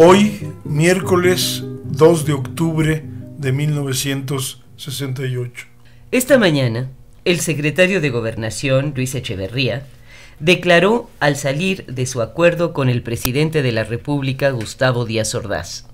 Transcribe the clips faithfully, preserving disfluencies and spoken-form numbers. Hoy, miércoles dos de octubre de mil novecientos sesenta y ocho. Esta mañana, el secretario de Gobernación, Luis Echeverría, declaró al salir de su acuerdo con el presidente de la República, Gustavo Díaz Ordaz: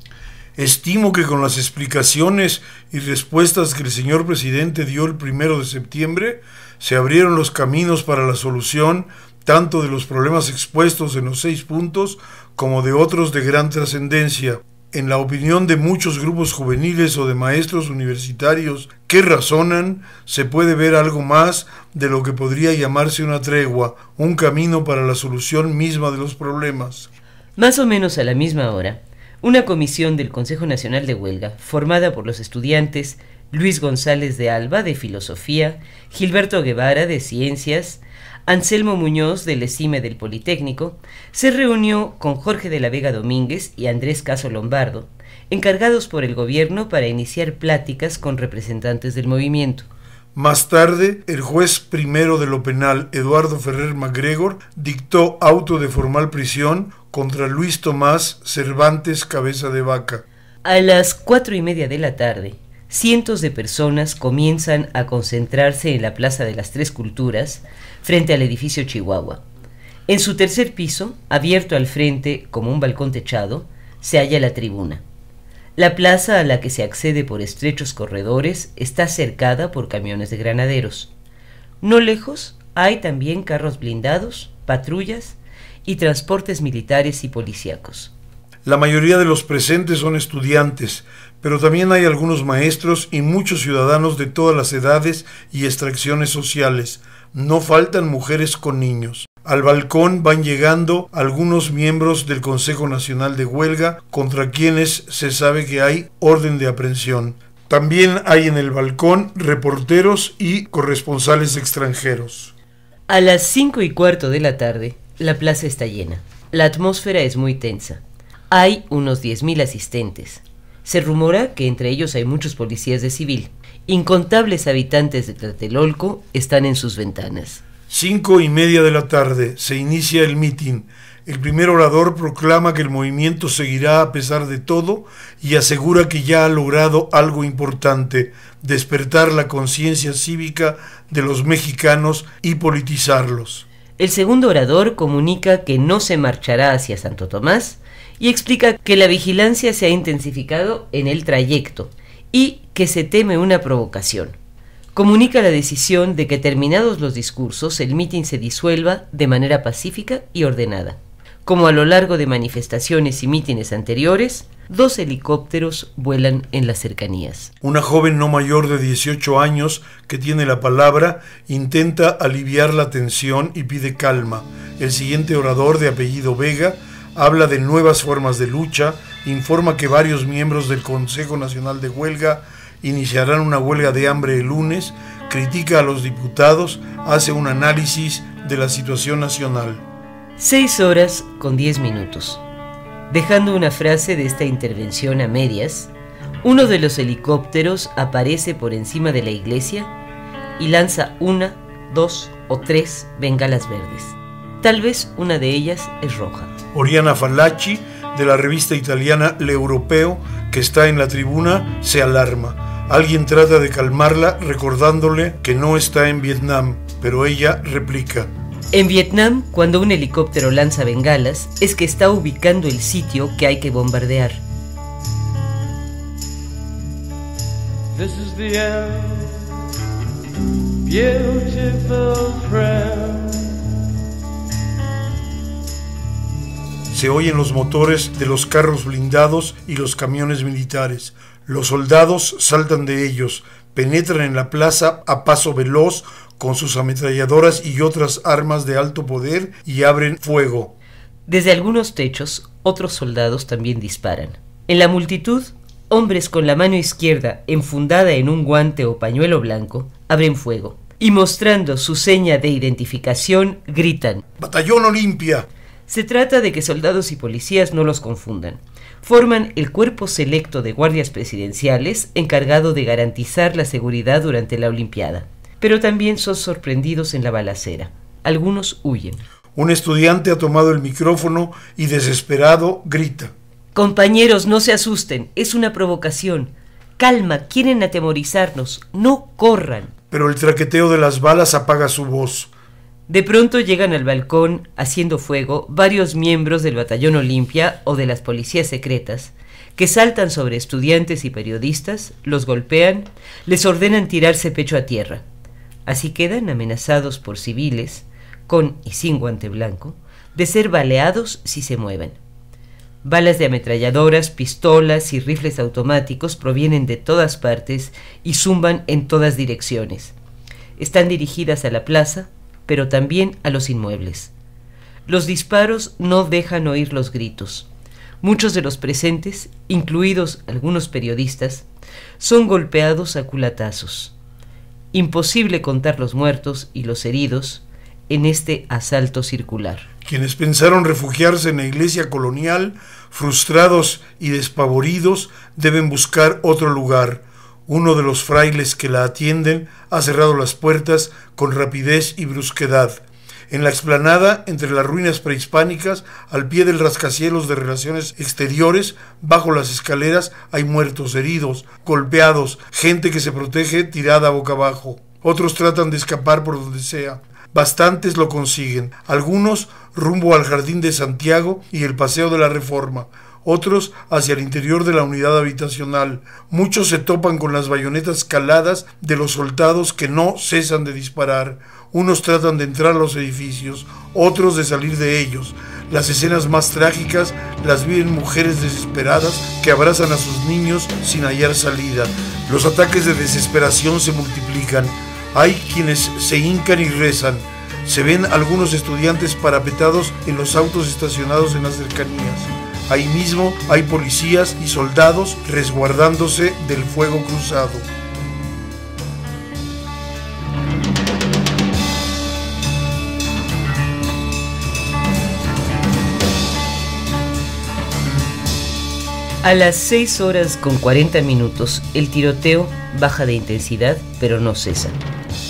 estimo que con las explicaciones y respuestas que el señor presidente dio el primero de septiembre, se abrieron los caminos para la solución tanto de los problemas expuestos en los seis puntos como de otros de gran trascendencia. En la opinión de muchos grupos juveniles o de maestros universitarios que razonan, se puede ver algo más de lo que podría llamarse una tregua, un camino para la solución misma de los problemas. Más o menos a la misma hora, una comisión del Consejo Nacional de Huelga, formada por los estudiantes Luis González de Alba, de Filosofía, Gilberto Guevara, de Ciencias, Anselmo Muñoz, del ESIME del Politécnico, se reunió con Jorge de la Vega Domínguez y Andrés Caso Lombardo, encargados por el gobierno para iniciar pláticas con representantes del movimiento. Más tarde, el juez primero de lo penal, Eduardo Ferrer MacGregor, dictó auto de formal prisión contra Luis Tomás Cervantes Cabeza de Vaca. A las cuatro y media de la tarde, cientos de personas comienzan a concentrarse en la Plaza de las Tres Culturas, frente al edificio Chihuahua. En su tercer piso, abierto al frente como un balcón techado, se halla la tribuna. La plaza, a la que se accede por estrechos corredores, está cercada por camiones de granaderos. No lejos hay también carros blindados, patrullas y transportes militares y policíacos. La mayoría de los presentes son estudiantes, pero también hay algunos maestros y muchos ciudadanos de todas las edades y extracciones sociales. No faltan mujeres con niños. Al balcón van llegando algunos miembros del Consejo Nacional de Huelga, contra quienes se sabe que hay orden de aprehensión. También hay en el balcón reporteros y corresponsales extranjeros. A las cinco y cuarto de la tarde, la plaza está llena. La atmósfera es muy tensa. Hay unos diez mil asistentes. Se rumora que entre ellos hay muchos policías de civil. Incontables habitantes de Tlatelolco están en sus ventanas. Cinco y media de la tarde se inicia el mitin. El primer orador proclama que el movimiento seguirá a pesar de todo y asegura que ya ha logrado algo importante: despertar la conciencia cívica de los mexicanos y politizarlos. El segundo orador comunica que no se marchará hacia Santo Tomás y explica que la vigilancia se ha intensificado en el trayecto y que se teme una provocación. Comunica la decisión de que, terminados los discursos, el mitin se disuelva de manera pacífica y ordenada. Como a lo largo de manifestaciones y mítines anteriores, dos helicópteros vuelan en las cercanías. Una joven no mayor de dieciocho años que tiene la palabra intenta aliviar la tensión y pide calma. El siguiente orador, de apellido Vega, habla de nuevas formas de lucha, informa que varios miembros del Consejo Nacional de Huelga iniciarán una huelga de hambre el lunes, critica a los diputados, hace un análisis de la situación nacional. Seis horas con diez minutos. Dejando una frase de esta intervención a medias, uno de los helicópteros aparece por encima de la iglesia y lanza una, dos o tres bengalas verdes. Tal vez una de ellas es roja. Oriana Fallaci, de la revista italiana L'Europeo, que está en la tribuna, se alarma. Alguien trata de calmarla recordándole que no está en Vietnam, pero ella replica: en Vietnam, cuando un helicóptero lanza bengalas, es que está ubicando el sitio que hay que bombardear. This is the end, beautiful friend. Se oyen los motores de los carros blindados y los camiones militares. Los soldados saltan de ellos, penetran en la plaza a paso veloz con sus ametralladoras y otras armas de alto poder y abren fuego. Desde algunos techos, otros soldados también disparan. En la multitud, hombres con la mano izquierda enfundada en un guante o pañuelo blanco abren fuego y, mostrando su seña de identificación, gritan: ¡Batallón Olimpia! Se trata de que soldados y policías no los confundan. Forman el cuerpo selecto de guardias presidenciales encargado de garantizar la seguridad durante la Olimpiada. Pero también son sorprendidos en la balacera. Algunos huyen. Un estudiante ha tomado el micrófono y, desesperado, grita: Compañeros, no se asusten, es una provocación. Calma, quieren atemorizarnos, no corran. Pero el traqueteo de las balas apaga su voz. De pronto llegan al balcón, haciendo fuego, varios miembros del Batallón Olimpia o de las policías secretas, que saltan sobre estudiantes y periodistas, los golpean, les ordenan tirarse pecho a tierra. Así quedan amenazados por civiles, con y sin guante blanco, de ser baleados si se mueven. Balas de ametralladoras, pistolas y rifles automáticos provienen de todas partes y zumban en todas direcciones. Están dirigidas a la plaza, pero también a los inmuebles. Los disparos no dejan oír los gritos. Muchos de los presentes, incluidos algunos periodistas, son golpeados a culatazos. Imposible contar los muertos y los heridos en este asalto circular. Quienes pensaron refugiarse en la iglesia colonial, frustrados y despavoridos, deben buscar otro lugar. Uno de los frailes que la atienden ha cerrado las puertas con rapidez y brusquedad. En la explanada, entre las ruinas prehispánicas, al pie del rascacielos de Relaciones Exteriores, bajo las escaleras hay muertos, heridos, golpeados, gente que se protege tirada boca abajo. Otros tratan de escapar por donde sea. Bastantes lo consiguen, algunos rumbo al Jardín de Santiago y el Paseo de la Reforma, otros hacia el interior de la unidad habitacional. Muchos se topan con las bayonetas caladas de los soldados que no cesan de disparar. Unos tratan de entrar a los edificios, otros de salir de ellos. Las escenas más trágicas las viven mujeres desesperadas que abrazan a sus niños sin hallar salida. Los ataques de desesperación se multiplican. Hay quienes se hincan y rezan. Se ven algunos estudiantes parapetados en los autos estacionados en las cercanías. Ahí mismo hay policías y soldados resguardándose del fuego cruzado. A las seis horas con cuarenta minutos, el tiroteo baja de intensidad, pero no cesa.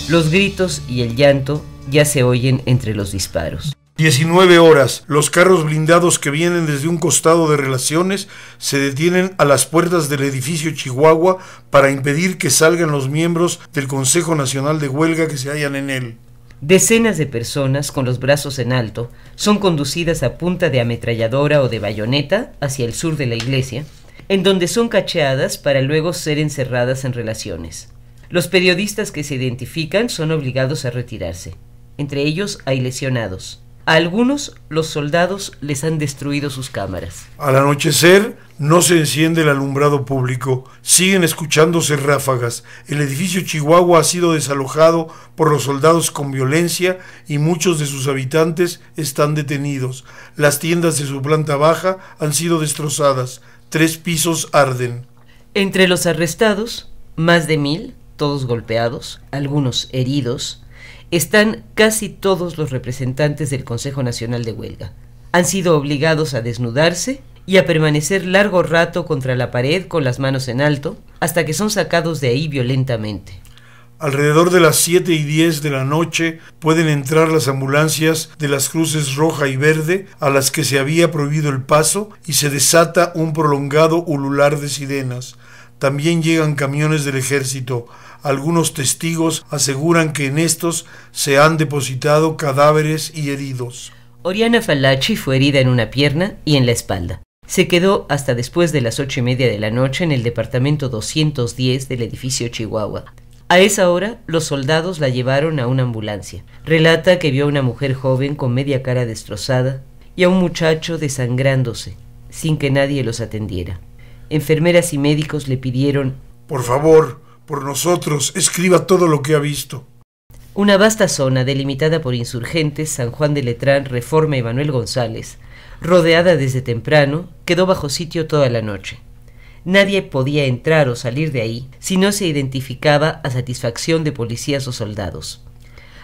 Los gritos y el llanto ya se oyen entre los disparos. diecinueve horas. Los carros blindados que vienen desde un costado de Relaciones se detienen a las puertas del edificio Chihuahua para impedir que salgan los miembros del Consejo Nacional de Huelga que se hallan en él. Decenas de personas con los brazos en alto son conducidas a punta de ametralladora o de bayoneta hacia el sur de la iglesia, en donde son cacheadas para luego ser encerradas en Relaciones. Los periodistas que se identifican son obligados a retirarse. Entre ellos hay lesionados. A algunos, los soldados les han destruido sus cámaras. Al anochecer, no se enciende el alumbrado público. Siguen escuchándose ráfagas. El edificio Chihuahua ha sido desalojado por los soldados con violencia y muchos de sus habitantes están detenidos. Las tiendas de su planta baja han sido destrozadas. Tres pisos arden. Entre los arrestados, más de mil... todos golpeados, algunos heridos, están casi todos los representantes del Consejo Nacional de Huelga. Han sido obligados a desnudarse y a permanecer largo rato contra la pared con las manos en alto, hasta que son sacados de ahí violentamente. Alrededor de las siete y diez de la noche pueden entrar las ambulancias de las Cruces Roja y Verde a las que se había prohibido el paso y se desata un prolongado ulular de sirenas. También llegan camiones del ejército. Algunos testigos aseguran que en estos se han depositado cadáveres y heridos. Oriana Fallaci fue herida en una pierna y en la espalda. Se quedó hasta después de las ocho y media de la noche en el departamento doscientos diez del edificio Chihuahua. A esa hora, los soldados la llevaron a una ambulancia. Relata que vio a una mujer joven con media cara destrozada y a un muchacho desangrándose, sin que nadie los atendiera. Enfermeras y médicos le pidieron: por favor, por nosotros, escriba todo lo que ha visto. Una vasta zona delimitada por insurgentes, San Juan de Letrán, Reforma y Manuel González, rodeada desde temprano, quedó bajo sitio toda la noche. Nadie podía entrar o salir de ahí si no se identificaba a satisfacción de policías o soldados.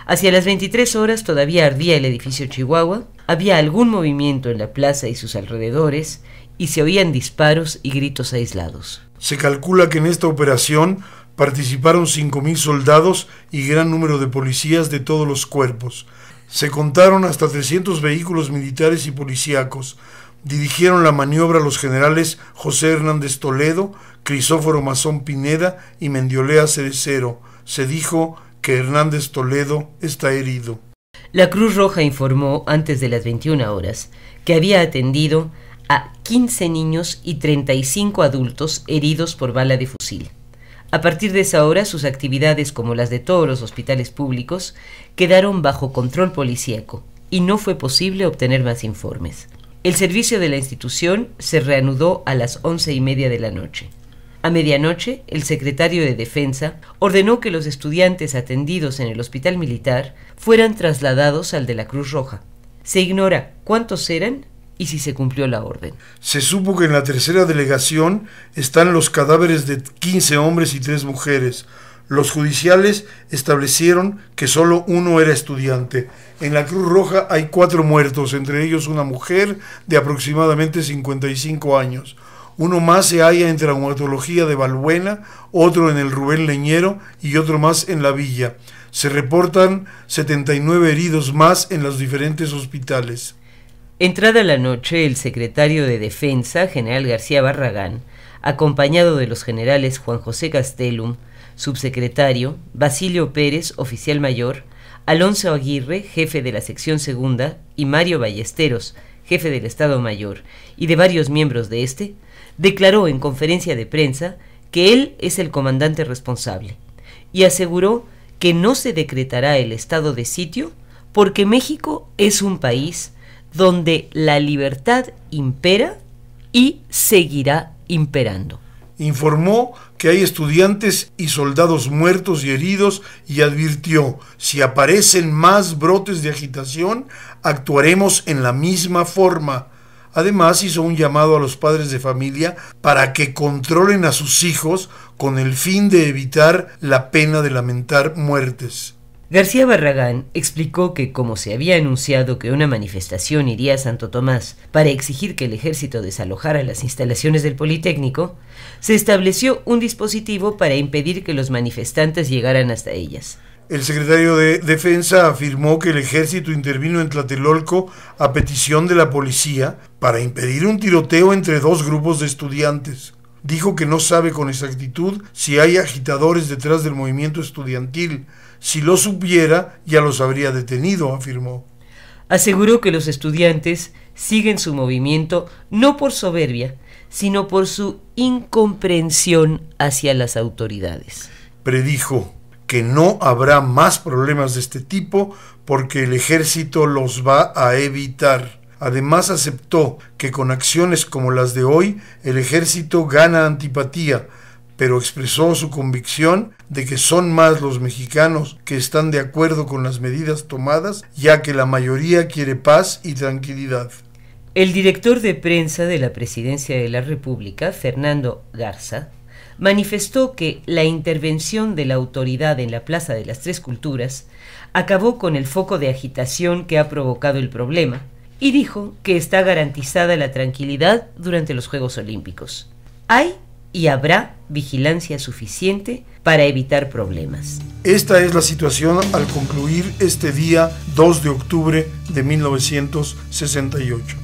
Hacia las veintitrés horas todavía ardía el edificio Chihuahua, había algún movimiento en la plaza y sus alrededores, y se oían disparos y gritos aislados. Se calcula que en esta operación participaron cinco mil soldados y gran número de policías de todos los cuerpos. Se contaron hasta trescientos vehículos militares y policíacos. Dirigieron la maniobra los generales José Hernández Toledo, Crisóforo Mazón Pineda y Mendiolea Cerecero. Se dijo que Hernández Toledo está herido. La Cruz Roja informó antes de las veintiuna horas que había atendido a quince niños y treinta y cinco adultos heridos por bala de fusil. A partir de esa hora, sus actividades, como las de todos los hospitales públicos, quedaron bajo control policíaco y no fue posible obtener más informes. El servicio de la institución se reanudó a las once y media de la noche. A medianoche, el secretario de Defensa ordenó que los estudiantes atendidos en el hospital militar fueran trasladados al de la Cruz Roja. Se ignora cuántos eran y si se cumplió la orden. Se supo que en la tercera delegación están los cadáveres de quince hombres y tres mujeres. Los judiciales establecieron que solo uno era estudiante. En la Cruz Roja hay cuatro muertos, entre ellos una mujer de aproximadamente cincuenta y cinco años. Uno más se halla en traumatología de Balbuena, otro en el Rubén Leñero y otro más en la Villa. Se reportan setenta y nueve heridos más en los diferentes hospitales. Entrada la noche, el secretario de Defensa, general García Barragán, acompañado de los generales Juan José Castellum, subsecretario, Basilio Pérez, oficial mayor, Alonso Aguirre, jefe de la sección segunda, y Mario Ballesteros, jefe del Estado Mayor, y de varios miembros de este, declaró en conferencia de prensa que él es el comandante responsable y aseguró que no se decretará el estado de sitio porque México es un país donde la libertad impera y seguirá imperando. Informó que hay estudiantes y soldados muertos y heridos y advirtió, si aparecen más brotes de agitación, actuaremos en la misma forma. Además, hizo un llamado a los padres de familia para que controlen a sus hijos con el fin de evitar la pena de lamentar muertes. García Barragán explicó que, como se había anunciado que una manifestación iría a Santo Tomás para exigir que el ejército desalojara las instalaciones del Politécnico, se estableció un dispositivo para impedir que los manifestantes llegaran hasta ellas. El secretario de Defensa afirmó que el ejército intervino en Tlatelolco a petición de la policía para impedir un tiroteo entre dos grupos de estudiantes. Dijo que no sabe con exactitud si hay agitadores detrás del movimiento estudiantil. Si lo supiera, ya los habría detenido, afirmó. Aseguró que los estudiantes siguen su movimiento no por soberbia, sino por su incomprensión hacia las autoridades. Predijo que no habrá más problemas de este tipo porque el ejército los va a evitar. Además, aceptó que con acciones como las de hoy, el ejército gana antipatía, pero expresó su convicción de que son más los mexicanos que están de acuerdo con las medidas tomadas, ya que la mayoría quiere paz y tranquilidad. El director de prensa de la Presidencia de la República, Fernando Garza, manifestó que la intervención de la autoridad en la Plaza de las Tres Culturas acabó con el foco de agitación que ha provocado el problema y dijo que está garantizada la tranquilidad durante los Juegos Olímpicos. Hay y habrá vigilancia suficiente para evitar problemas. Esta es la situación al concluir este día dos de octubre de mil novecientos sesenta y ocho.